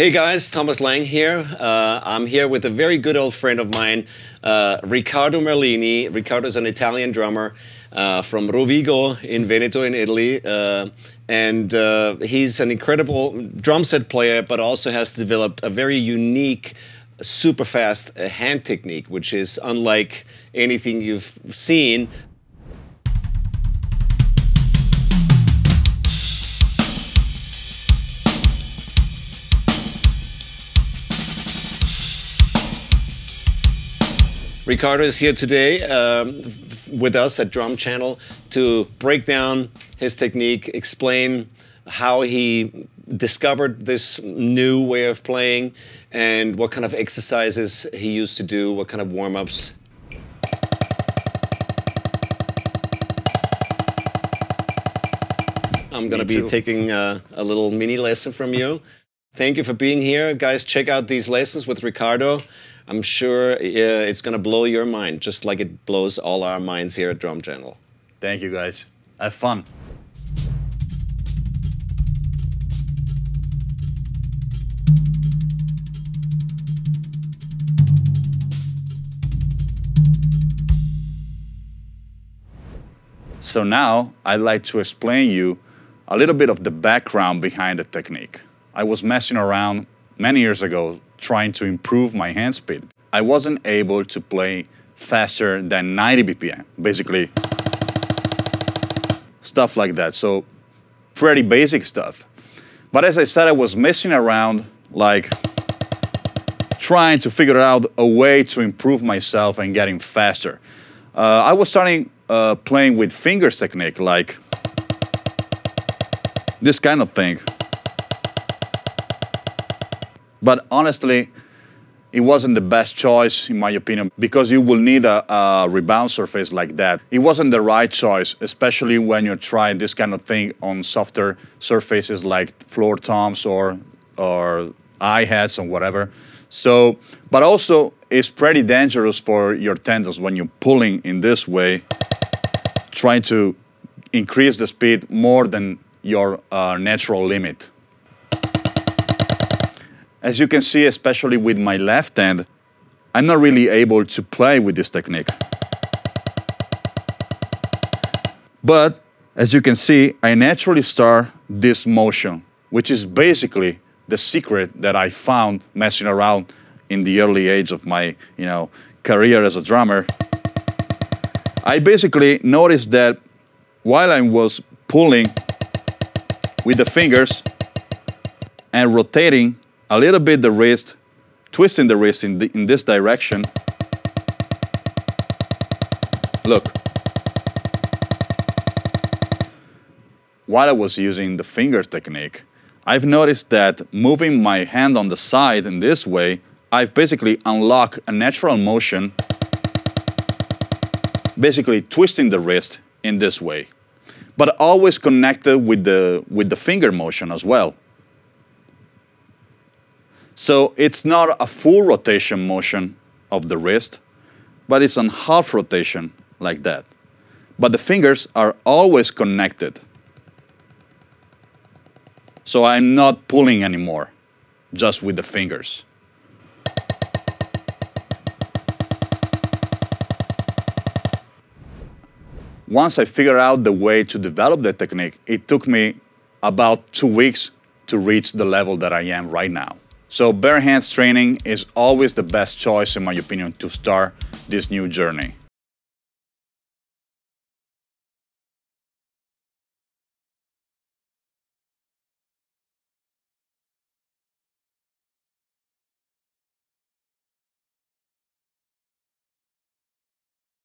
Hey guys, Thomas Lang here. I'm here with a very good old friend of mine, Riccardo Merlini. Riccardo's an Italian drummer from Rovigo in Veneto in Italy. And he's an incredible drum set player, but also has developed a very unique, super fast hand technique, which is unlike anything you've seen. Riccardo is here today with us at Drum Channel to break down his technique, explain how he discovered this new way of playing and what kind of exercises he used to do, what kind of warm-ups. I'm going to be taking a little mini lesson from you. Thank you for being here. Guys, check out these lessons with Riccardo. I'm sure it's going to blow your mind, just like it blows all our minds here at Drum Channel. Thank you, guys. Have fun. So now, I'd like to explain you a little bit of the background behind the technique. I was messing around many years ago trying to improve my hand speed. I wasn't able to play faster than 90 BPM, basically stuff like that. So pretty basic stuff. But as I said, I was messing around, like trying to figure out a way to improve myself and getting faster. I was starting playing with fingers technique, like this kind of thing. But honestly, it wasn't the best choice, in my opinion, because you will need a rebound surface like that. It wasn't the right choice, especially when you're trying this kind of thing on softer surfaces like floor toms or hi-hats or whatever. So, but also, it's pretty dangerous for your tendons when you're pulling in this way, trying to increase the speed more than your natural limit. As you can see, especially with my left hand, I'm not really able to play with this technique. But, as you can see, I naturally start this motion, which is basically the secret that I found messing around in the early age of my, career as a drummer. I basically noticed that while I was pulling with the fingers and rotating a little bit the wrist, twisting the wrist in this direction. Look. While I was using the fingers technique, I've noticed that moving my hand on the side in this way, I've basically unlocked a natural motion, basically twisting the wrist in this way, but always connected with the finger motion as well. So it's not a full rotation motion of the wrist, but it's a half rotation like that. But the fingers are always connected. So I'm not pulling anymore, just with the fingers. Once I figured out the way to develop that technique, it took me about 2 weeks to reach the level that I am right now. So bare hands training is always the best choice, in my opinion, to start this new journey.